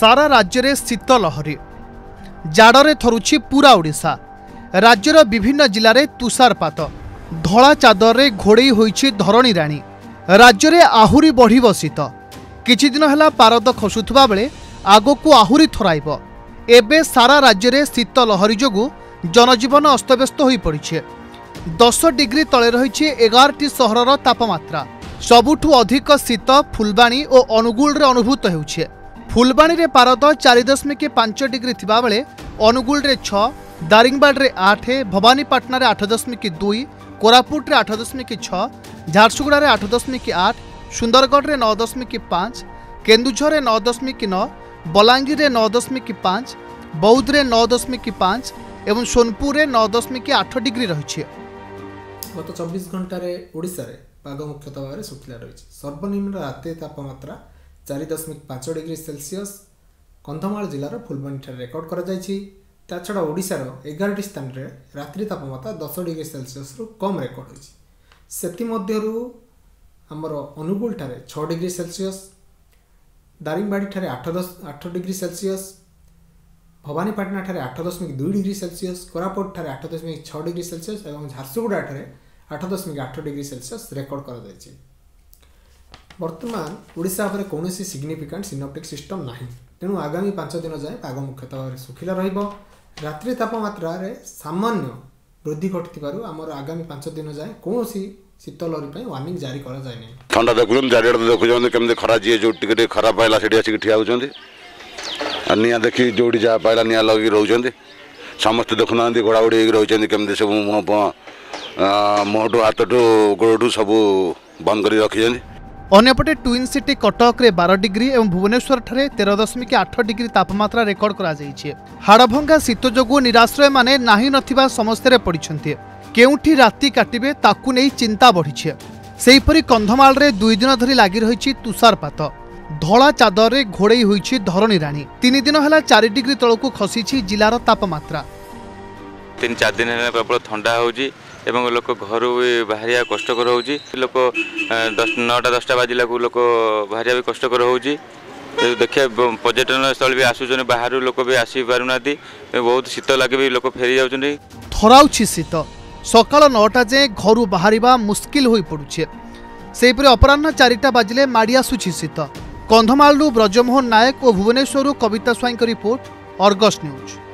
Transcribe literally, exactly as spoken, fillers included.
सारा राज्य में शीत लहरी जाड़े थरुछि पूरा ओडिशा। राज्यर विभिन्न जिले तुषारपात धला चादर में घोड़े होइछि धरणी राणी। राज्य में आहुरी बढ़िब शीत किछि दिन हला पारद खसुथुबा बेले आगकू आहुरी थराइब। एबे सारा राज्य में शीत लहरी जोगु जनजीवन अस्तव्यस्त हो पड़े। दस डिग्री तले रही एगारटी सहरर तापमात्रा सबुठु अधिक शीत फुलबाणी और अनुगुल अनुभूत होउछे। फुलबाणी रे पारद चार दशमिक पांच डिग्री थिबा बेले अनुगुल रे छ, दारिंगबाड़ रे आठ, भवानीपाटना रे आठ दशमिक दुई, कोरापुट रे आठ दशमिक छ, झारसुगुड़ा रे आठ दशमिक आठ, सुंदरगढ़ रे नौ दशमिक पाँच, केन्दुझर रे नौ दशमिक नौ, बलांगीर रे नौ दशमिक पाँच, बौद्ध रे नौ दशमिक पाँच एवं सोनपुर में नौ दशमिक आठ डिग्री रही। गत चौबीस घंटा ओडिशा रे पाग मुख्यतः भाव में शुखला रही। सर्वनिम्न रात तापमात्रा चार दशमिक पांच डिग्री सेल्सियस कंधमाल जिलार फुलबाणी रेकर्ड करा। छड़ा ओडिशार एगारटी स्थान रे रात्रि तापमात्रा दस डिग्री सेल्सियस रु कम रेकर्ड होइछि। सेतिमध्यरु हमर अनुगुल ठारे छह डिग्री सेल्सियस, दारिंगबाड़ी ठारे आठ दस आठ डिग्री सेल्सियस, भवानीपाटना ठारे आठ दशमिक दुई डिग्री सेल्सियस, कोरापुट ठारे आठ दशमिक छः डिग्री सेल्सियस और झारसुगुड़ा ठारे आठ दशमिक आठ डिग्री सेल्सियस रेकर्ड कराई। बर्तमान ओडिशा पर कौन सिग्निफिकेंट सिनोप्टिक सिस्टम नहीं, तेणु आगामी पांच दिन जाए पाग मुख्यतः भाव में शुखला रहिबो। रात्रि तापमात्रा रे सामान्य वृद्धि घटिथिबारु आमर आगामी पांच दिन जाए कौन शीत लहरी वार्निंग जारी कराई। ठंडा देखुछन जारी देखुछन केमते खरा जी जो टिके खराब पाइला सेठी आसी ठिया होछन निया देखी जोड़ी जहाँ पाइला निया लगे रोचे। समस्त देखुना घोड़ा घोड़ी रही कमी सब मुहटू हाथ टू गोड़ू सब बंद कर रखी। अंपटे ट्विन सिटी कटक रे बारह डिग्री और भुवनेश्वर ठारे तेरह दशमिक आठ डिग्री तापमात्रा रेकर्ड कर। हाड़भंगा शीत जो निराश्रय माने नाही नथिबा समस्या पड़ते केउठी राति काटिबे ताकू नहीं चिंता बढ़ी। सेहीपरि कंधमाल रे दुई दिन धरी लगी रही तुषारपात धला चादर रे घोड़े होइछि धरणी राणी। तीन दिन हला चार डिग्री तलकू खसी जिलार तापमात्रा। तीन चार दिन है प्रबल ठंडा होउछि एवं लोक घर बाहरिया कष्टकर होउछि। लोक नौटा दसटा बाजिला लोक बाहरिया भी कष्टकर होउछि। देखिए पर्यटन स्थल भी आसुछन बाहर लोक भी आसी पारुनाती बहुत शीत लागे भी लोक फेरी जाउछन। थराउछि शीत सकाल नौटा जे घर बाहरिबा मुश्किल होई पडुछि। सेहीपरि अपराह्न चारिटा बाजिले माड़ी आसुछि शीत। कंधमालू ब्रजमोहन नायक और भुवनेश्वर कविता स्वाईं की रिपोर्ट, आर्गस न्यूज।